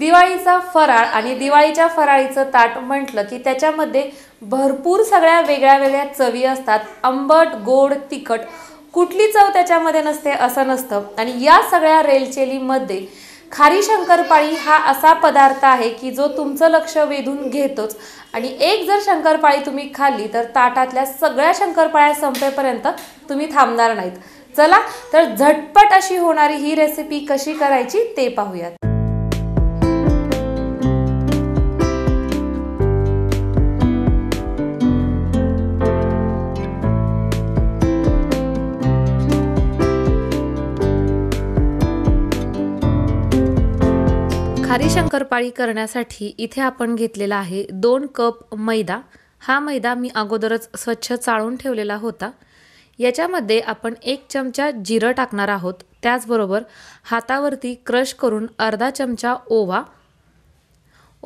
दिवाळीचा फराळ आणि दिवाळीच्या फराळीचं ताट म्हटलं की त्याच्यामध्ये भरपूर सगळ्या वेगळ्या चवी असतात। आंबट, गोड, तिखट कुठली चव त्याच्यामध्ये नसते असं नसतं। आणि या सगळ्या रेलचेलीमध्ये खारी शंकरपाळी हा असा पदार्थ आहे की जो तुमचं लक्ष वेधून घेतोच। आणि एक जर शंकरपाळी तुम्ही खाल्ली तर ताटातल्या सगळ्या शंकरपाळ्या संपेपर्यंत तुम्ही थांबणार नाहीत। चला तर झटपट अशी होणारी ही रेसिपी कशी करायची ते पाहूयात। खारी शंकरपाळी करण्यासाठी इथे आपण घेतलेला आहे 2 कप मैदा। हा मैदा मी अगोदरच स्वच्छ चाळून ठेवलेला होता। याच्यामध्ये आपण 1 चमचा जिरं टाकणार आहोत। त्याचबरोबर हातावरती क्रश करून अर्धा चमचा ओवा।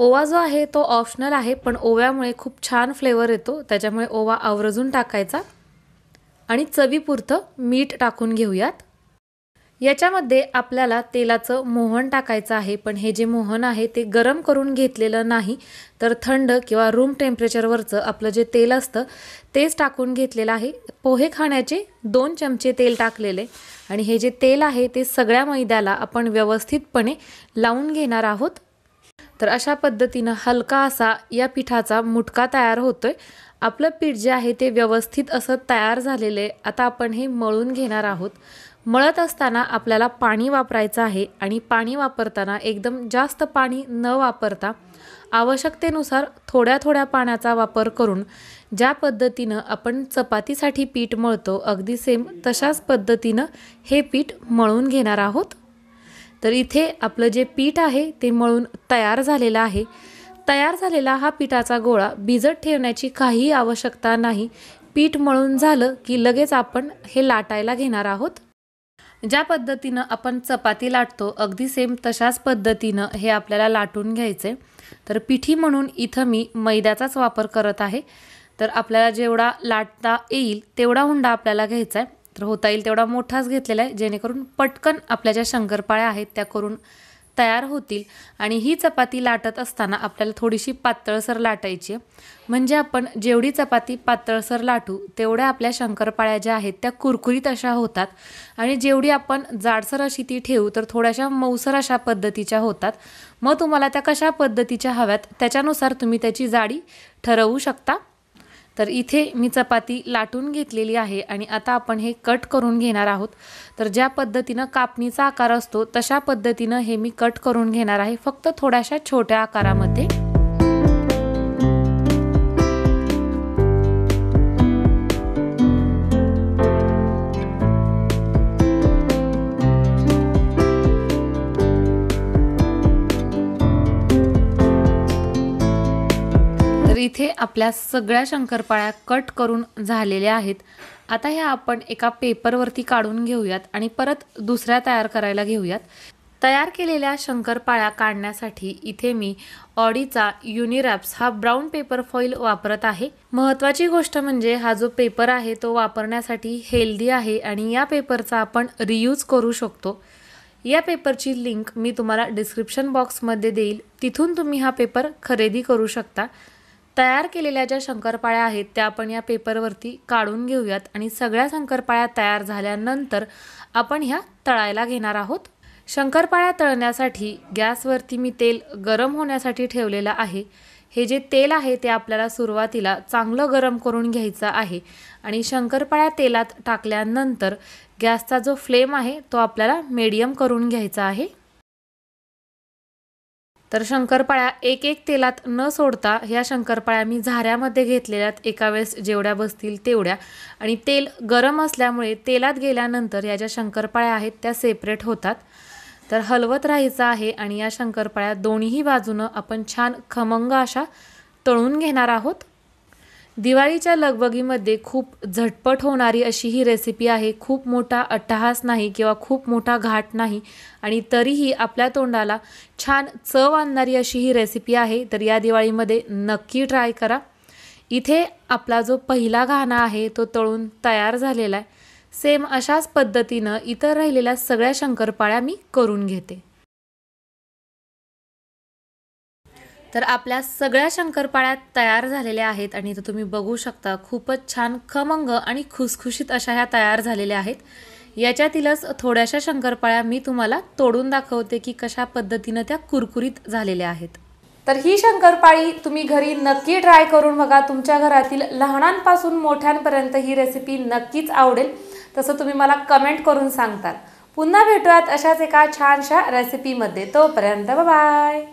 ओवा जो आहे तो ऑप्शनल आहे, पण ओव्यामुळे खूप छान फ्लेवर येतो, त्याच्यामुळे ओवा आवर्जून टाकायचा। आणि चवीपुरतं मीठ टाकून घेऊयात। याच्यामध्ये आपल्याला तेलाचं मोहन टाकायचं आहे, पण हे जे मोहन आहे ते गरम करून घेतलेलं नाही, तर थंड किंवा रूम टेम्परेचरवरचं आपलं जे तेल असतं तेच टाकून घेतलेलं आहे। पोहे खाण्याचे 2 चमचे तेल टाकलेले आणि हे जे तेल आहे ते सगळ्या मैद्याला आपण व्यवस्थितपणे लावून घेणार आहोत। तर अशा पद्धतीनं हलका असा या पिठाचा मुटका तयार होतोय। आपलं पीठ जे आहे ते व्यवस्थित असं तयार झालेलं आहे। आता आपण हे मळून घेणार आहोत। मळत असताना आपल्याला पाणी वापरायचं आहे आणि पाणी वापरताना एकदम जास्त पाणी न वापरता आवश्यकतेनुसार थोड्या पाण्याचा वापर करून ज्या पद्धतीनं आपण चपातीसाठी पीठ मळतो अगदी सेम तशाच पद्धतीनं हे पीठ मळून घेणार आहोत। तर इथे आपलं जे पीठ आहे ते मळून तयार झालेलं आहे। तयार झालेला हा पिठाचा गोळा भिजत ठेवण्याची काहीही आवश्यकता नाही। पीठ मळून झालं की लगेच आपण हे लाटायला घेणार आहोत। ज्या पद्धतीनं आपण चपाती लाटतो अगदी सेम तशाच पद्धतीनं हे आपल्याला लाटून घ्यायचे। तर पिठी म्हणून इथं मी मैद्याचाच वापर करत आहे। तर आपल्याला जेवढा लाटता येईल तेवढा हुंडा आपल्याला घ्यायचा आहे, तर होता येईल तेवढा मोठाच घेतलेला आहे, जेणेकरून पटकन आपल्या ज्या शंकरपाळ्या आहेत त्या करून तयार होतील। आणि ही चपाती लाटत असताना आपल्याला थोडीशी पातळसर लाटायची, म्हणजे आपण जेवढी चपाती पातळसर लाटू तेवढ्या आपल्या शंकरपाळ्या ज्या आहेत त्या कुरकुरीत अशा होतात आणि जेवढी आपण जाडसर अशी ती ठेवू तर थोड्याशा मऊसर अशा पद्धतीच्या होतात। मग तुम्हाला त्या कशा पद्धतीच्या हव्यात त्याच्यानुसार तुम्ही त्याची जाडी ठरवू शकता। तर इथे मी चपाती लाटून घेतलेली आहे आणि आता आपण हे कट करून घेणार आहोत। तर ज्या पद्धतीनं कापणीचा आकार असतो तशा पद्धतीनं हे मी कट करून घेणार आहे, फक्त थोड्याशा छोट्या आकारामध्ये। इथे आपल्या सगळ्या शंकरपाळ्या कट करून झालेल्या आहेत। आता ह्या आपण एका पेपरवरती काढून घेऊयात आणि परत दुसऱ्या तयार करायला घेऊयात। तयार केलेल्या शंकरपाळ्या काढण्यासाठी इथे मी ऑडीचा युनिरॅप्स हा ब्राऊन पेपर फॉईल वापरत आहे। महत्त्वाची गोष्ट म्हणजे हा जो पेपर आहे तो वापरण्यासाठी हेल्दी आहे आणि या पेपरचा आपण रियूज करू शकतो। या पेपरची लिंक मी तुम्हाला डिस्क्रिप्शन बॉक्समध्ये देईल, तिथून तुम्ही हा पेपर खरेदी करू शकता। तयार केलेल्या ज्या शंकरपाळ्या आहेत त्या आपण या पेपरवरती काढून घेऊयात आणि सगळ्या शंकरपाळ्या तयार झाल्यानंतर आपण ह्या तळायला घेणार आहोत। शंकरपाळ्या तळण्यासाठी गॅसवरती मी तेल गरम होण्यासाठी ठेवलेलं आहे। हे जे तेल आहे ते आपल्याला सुरुवातीला चांगलं गरम करून घ्यायचं आहे आणि शंकरपाळ्या तेलात टाकल्यानंतर गॅसचा जो फ्लेम आहे तो आपल्याला मीडियम करून घ्यायचा आहे। तर शंकरपाळ्या एक तेलात न सोडता ह्या शंकरपाळ्या मी झाऱ्यामध्ये घेतलेल्यात, एका वेळेस जेवढ्या बसतील तेवढ्या। आणि तेल गरम असल्यामुळे तेलात गेल्यानंतर ह्या ज्या शंकरपाळ्या आहेत त्या सेपरेट होतात। तर हलवत राहायचं आहे आणि या शंकरपाळ्या दोन्हीही बाजूनं आपण छान खमंग अशा तळून घेणार आहोत। दिवाळीच्या लगबगीमध्ये खूप झटपट होणारी अशी ही रेसिपी आहे। खूप मोठा अट्टहास नाही किंवा खूप मोठा घाट नाही आणि तरीही आपल्या तोंडाला छान चव आणणारी अशी ही रेसिपी आहे। तर या दिवाळीमध्ये नक्की ट्राय करा। इथे आपला जो पहिला घाणा आहे तो तळून तयार झालेला आहे। सेम अशाच पद्धतीनं इतर राहिलेल्या सगळ्या शंकरपाळ्या मी करून घेते। तर आपल्या सगळ्या शंकरपाळ्या तयार झालेल्या आहेत आणि इथे तुम्ही बघू शकता खूपच छान खमंग आणि खुसखुशीत अशा ह्या तयार झालेल्या आहेत। याच्यातीलच थोड्याशा शंकरपाळ्या मी तुम्हाला तोडून दाखवते की कशा पद्धतीने त्या कुरकुरीत झालेल्या आहेत। तर ही शंकरपाळी तुम्ही घरी नक्की ट्राय करून बघा। तुमच्या घरातील लहानांपासून मोठ्यांपर्यंत ही रेसिपी नक्कीच आवडेल, तसं तुम्ही मला कमेंट करून सांगताल। पुन्हा भेटूयात अशाच एका छानशा रेसिपीमध्ये। तोपर्यंत बाय बाय।